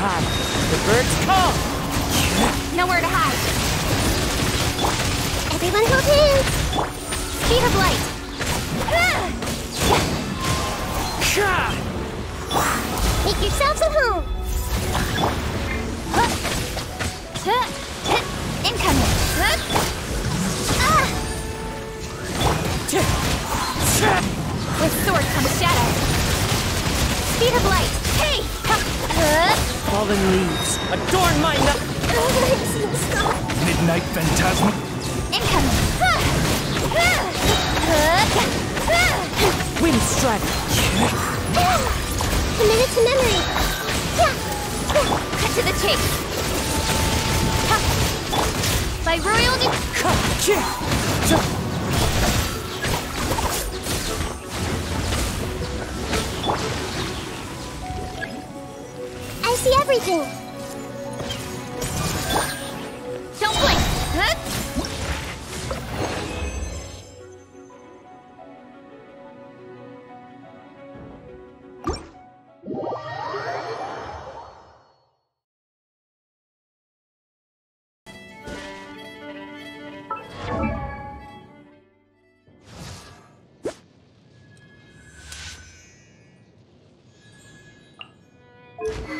time. The birds come! Nowhere to hide. Everyone hold hands! Speed of light! Make yourselves at home! Incoming! With sword comes shadow. Speed of light. Hey! Fallen leaves. Adorn my night. Midnight phantasm. Incoming. Wind strike. A minute to memory. Cut to the chase. By royal decree. See everything. Don't blink. Huh?